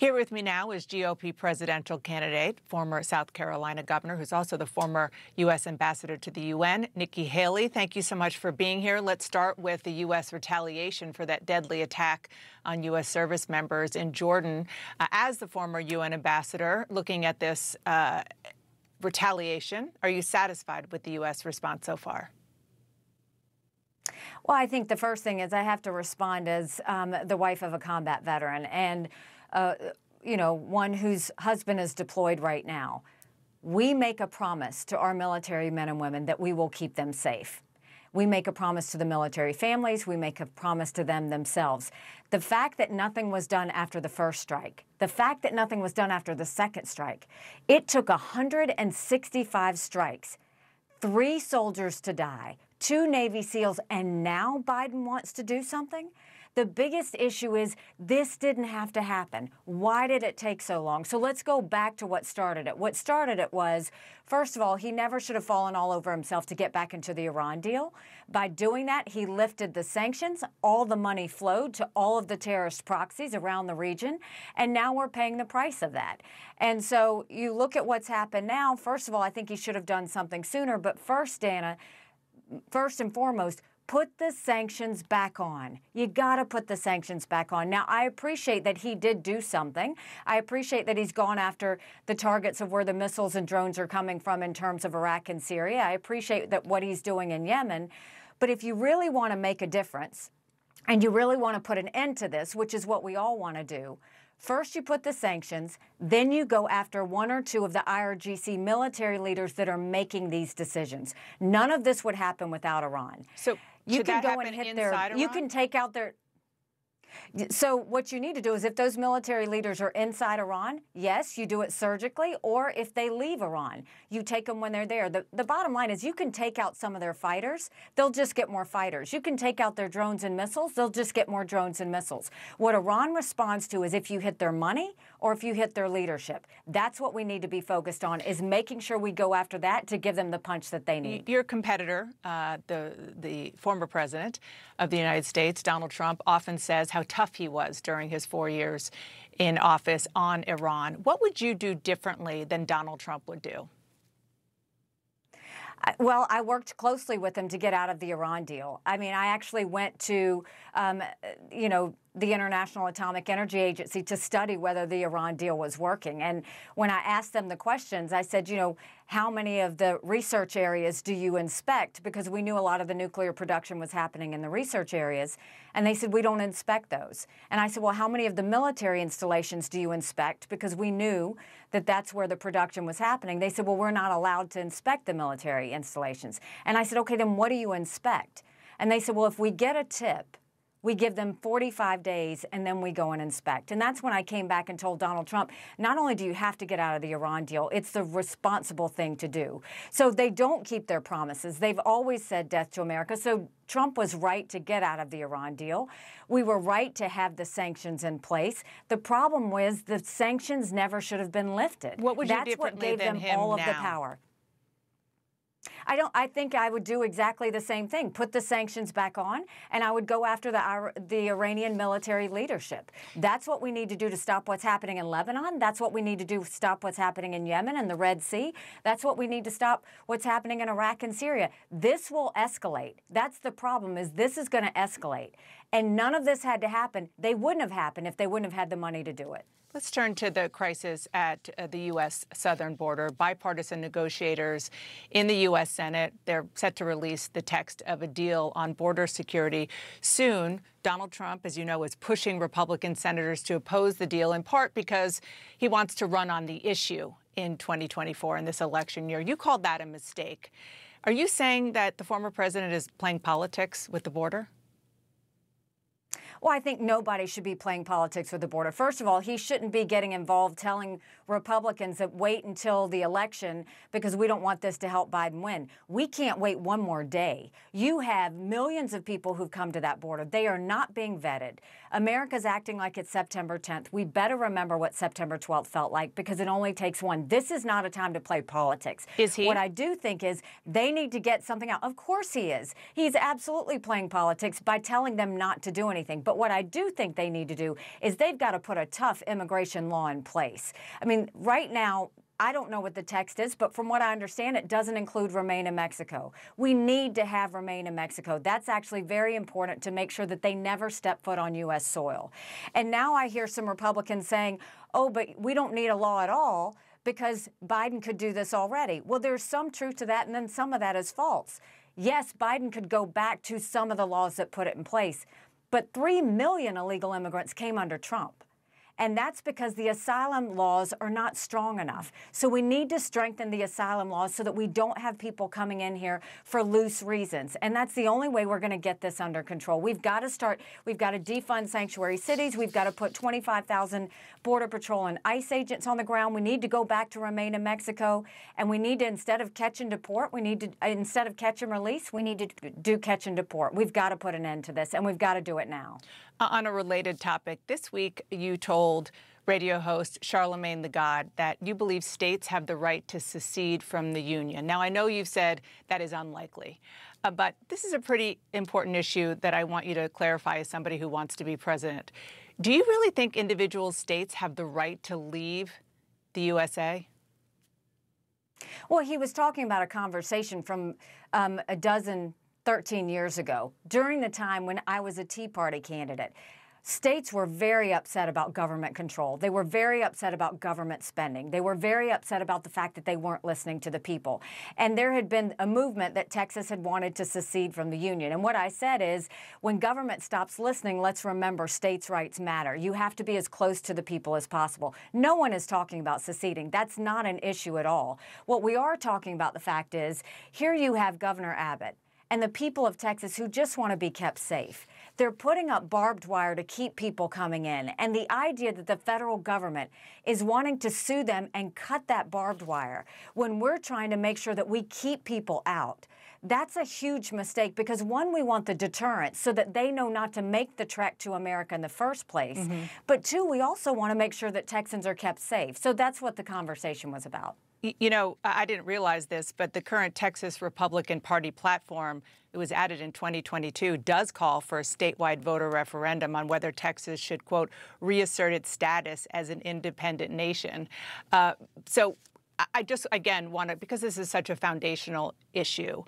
Here with me now is GOP presidential candidate, former South Carolina governor, who's also the former U.S. ambassador to the U.N., Nikki Haley. Thank you so much for being here. Let's start with the U.S. retaliation for that deadly attack on U.S. service members in Jordan. As the former U.N. ambassador, looking at this retaliation, are you satisfied with the U.S. response so far? Well, I think the first thing is I have to respond as the wife of a combat veteran and, you know, one whose husband is deployed right now. We make a promise to our military men and women that we will keep them safe. We make a promise to the military families. We make a promise to them themselves. The fact that nothing was done after the first strike, the fact that nothing was done after the second strike, it took 165 strikes, 3 soldiers to die, 2 Navy SEALs, and now Biden wants to do something? The biggest issue is this didn't have to happen. Why did it take so long? So let's go back to what started it. What started it was, first of all, he never should have fallen all over himself to get back into the Iran deal. By doing that, he lifted the sanctions. All the money flowed to all of the terrorist proxies around the region, and now we're paying the price of that. And so you look at what's happened now. First of all, I think he should have done something sooner. But first, Dana, first and foremost, put the sanctions back on. You got to put the sanctions back on. Now, I appreciate that he did do something. I appreciate that he's gone after the targets of where the missiles and drones are coming from in terms of Iraq and Syria. I appreciate that what he's doing in Yemen. But if you really want to make a difference and you really want to put an end to this, which is what we all want to do, first you put the sanctions, then you go after 1 or 2 of the IRGC military leaders that are making these decisions. None of this would happen without Iran. So you can go and hit their, you can take out their, so what you need to do is if those military leaders are inside Iran, yes, you do it surgically, or if they leave Iran, you take them when they're there. The bottom line is you can take out some of their fighters. They'll just get more fighters. You can take out their drones and missiles. They'll just get more drones and missiles. What Iran responds to is if you hit their money or if you hit their leadership. That's what we need to be focused on, is making sure we go after that to give them the punch that they need. Your competitor, the former president of the United States, Donald Trump, often says how tough he was during his 4 years in office on Iran. What would you do differently than Donald Trump would do? Well, I worked closely with him to get out of the Iran deal. I mean, I actually went to, you know, the International Atomic Energy Agency to study whether the Iran deal was working. And when I asked them the questions, I said, you know, how many of the research areas do you inspect? Because we knew a lot of the nuclear production was happening in the research areas. And they said, we don't inspect those. And I said, well, how many of the military installations do you inspect? Because we knew that that's where the production was happening. They said, well, we're not allowed to inspect the military installations. And I said, okay, then what do you inspect? And they said, well, if we get a tip, we give them 45 days, and then we go and inspect. And that's when I came back and told Donald Trump, not only do you have to get out of the Iran deal, it's the responsible thing to do. So they don't keep their promises. They've always said death to America. So Trump was right to get out of the Iran deal. We were right to have the sanctions in place. The problem was the sanctions never should have been lifted. What would you do differently than him now? That's what gave them all of the power. I think I would do exactly the same thing. Put the sanctions back on, and I would go after the Iranian military leadership. That's what we need to do to stop what's happening in Lebanon. That's what we need to do to stop what's happening in Yemen and the Red Sea. That's what we need to stop what's happening in Iraq and Syria. This will escalate. That's the problem, is this is going to escalate. And none of this had to happen. They wouldn't have happened if they wouldn't have had the money to do it. Let's turn to the crisis at the U.S. southern border. Bipartisan negotiators in the U.S. Senate, they're set to release the text of a deal on border security soon. Donald Trump, as you know, is pushing Republican senators to oppose the deal, in part because he wants to run on the issue in 2024 in this election year. You called that a mistake. Are you saying that the former president is playing politics with the border? Well, I think nobody should be playing politics with the border. First of all, he shouldn't be getting involved telling Republicans that wait until the election because we don't want this to help Biden win. We can't wait one more day. You have millions of people who've come to that border. They are not being vetted. America's acting like it's September 10th. We better remember what September 12th felt like, because it only takes one. This is not a time to play politics. Is he? What I do think is they need to get something out. Of course he is. He's absolutely playing politics by telling them not to do anything. But what I do think they need to do is they've got to put a tough immigration law in place. I mean, right now, I don't know what the text is, but from what I understand, it doesn't include Remain in Mexico. We need to have Remain in Mexico. That's actually very important to make sure that they never step foot on U.S. soil. And now I hear some Republicans saying, oh, but we don't need a law at all because Biden could do this already. Well, there's some truth to that, and then some of that is false. Yes, Biden could go back to some of the laws that put it in place, but 3 million illegal immigrants came under Trump. And that's because the asylum laws are not strong enough. So we need to strengthen the asylum laws so that we don't have people coming in here for loose reasons. And that's the only way we're going to get this under control. We've got to start. We've got to defund sanctuary cities. We've got to put 25,000 Border Patrol and ICE agents on the ground. We need to go back to Remain in Mexico. And we need to, instead of catch and deport, we need to, instead of catch and release, we need to do catch and deport. We've got to put an end to this, and we've got to do it now. On a related topic, this week you told radio host Charlemagne the God that you believe states have the right to secede from the union. Now, I know you've said that is unlikely, but this is a pretty important issue that I want you to clarify as somebody who wants to be president. Do you really think individual states have the right to leave the USA? Well, he was talking about a conversation from 13 years ago during the time when I was a Tea Party candidate. States were very upset about government control. They were very upset about government spending. They were very upset about the fact that they weren't listening to the people. And there had been a movement that Texas had wanted to secede from the union. And what I said is, when government stops listening, let's remember states' rights matter. You have to be as close to the people as possible. No one is talking about seceding. That's not an issue at all. What we are talking about, the fact is, here you have Governor Abbott and the people of Texas who just want to be kept safe. They're putting up barbed wire to keep people coming in. And the idea that the federal government is wanting to sue them and cut that barbed wire when we're trying to make sure that we keep people out, that's a huge mistake because, one, we want the deterrence so that they know not to make the trek to America in the first place. Mm-hmm. But, two, we also want to make sure that Texans are kept safe. So that's what the conversation was about. You know, I didn't realize this, but the current Texas Republican Party platform, it was added in 2022, does call for a statewide voter referendum on whether Texas should, quote, reassert its status as an independent nation. So I just, again, want to, because this is such a foundational issue,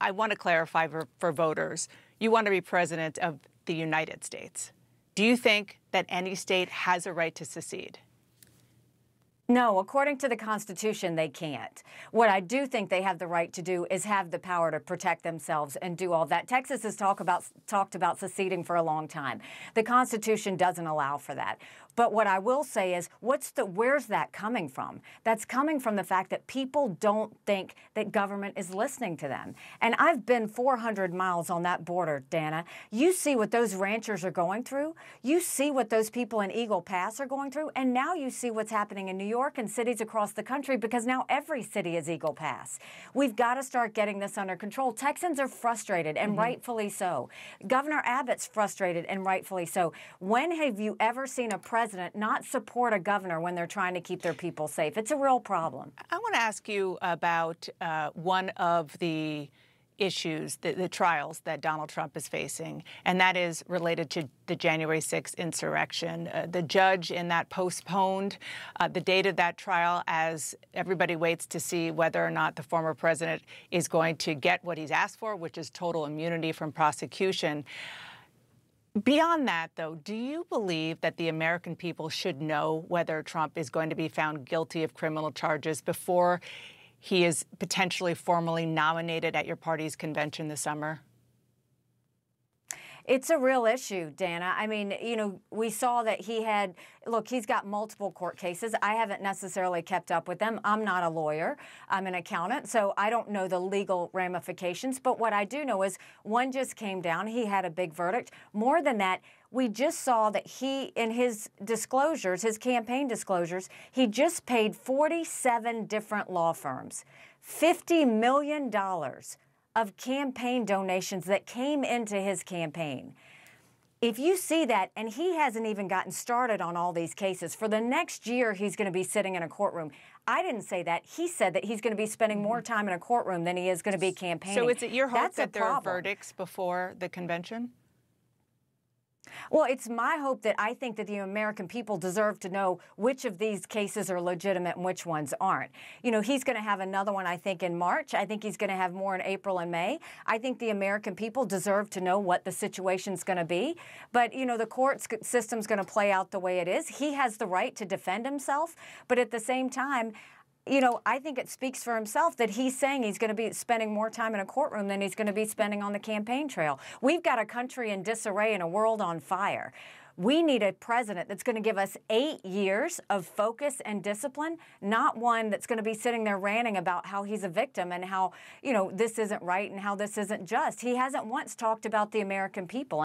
I want to clarify for voters, you want to be president of the United States. Do you think that any state has a right to secede? No, according to the Constitution, they can't. What I do think they have the right to do is have the power to protect themselves and do all that. Texas has talked about seceding for a long time. The Constitution doesn't allow for that. But what I will say is, where's that coming from? That's coming from the fact that people don't think that government is listening to them. And I've been 400 miles on that border, Dana. You see what those ranchers are going through. You see what those people in Eagle Pass are going through. And now you see what's happening in New York and cities across the country, because now every city is Eagle Pass. We've got to start getting this under control. Texans are frustrated, and rightfully so. Governor Abbott's frustrated, and rightfully so. When have you ever seen a president not support a governor when they're trying to keep their people safe? It's a real problem. I want to ask you about one of the issues, the trials that Donald Trump is facing, and that is related to the January 6th insurrection. The judge in that postponed the date of that trial as everybody waits to see whether or not the former president is going to get what he's asked for, which is total immunity from prosecution. Beyond that, though, do you believe that the American people should know whether Trump is going to be found guilty of criminal charges before he is potentially formally nominated at your party's convention this summer? It's a real issue, Dana. I mean, you know, we saw that he had, look, he's got multiple court cases. I haven't necessarily kept up with them. I'm not a lawyer. I'm an accountant, so I don't know the legal ramifications. But what I do know is one just came down. He had a big verdict. More than that, we just saw that he, in his disclosures, his campaign disclosures, he just paid 47 different law firms $50 million of campaign donations that came into his campaign. If you see that, and he hasn't even gotten started on all these cases, for the next year he's going to be sitting in a courtroom. I didn't say that. He said that he's going to be spending more time in a courtroom than he is going to be campaigning. So is it your hope that there are verdicts before the convention? Well, it's my hope that I think that the American people deserve to know which of these cases are legitimate and which ones aren't. You know, he's going to have another one, I think, in March. I think he's going to have more in April and May. I think the American people deserve to know what the situation's going to be. But, you know, the court system's going to play out the way it is. He has the right to defend himself. But at the same time, you know, I think it speaks for himself that he's saying he's going to be spending more time in a courtroom than he's going to be spending on the campaign trail. We've got a country in disarray and a world on fire. We need a president that's going to give us 8 years of focus and discipline, not one that's going to be sitting there ranting about how he's a victim and how, you know, this isn't right and how this isn't just. He hasn't once talked about the American people.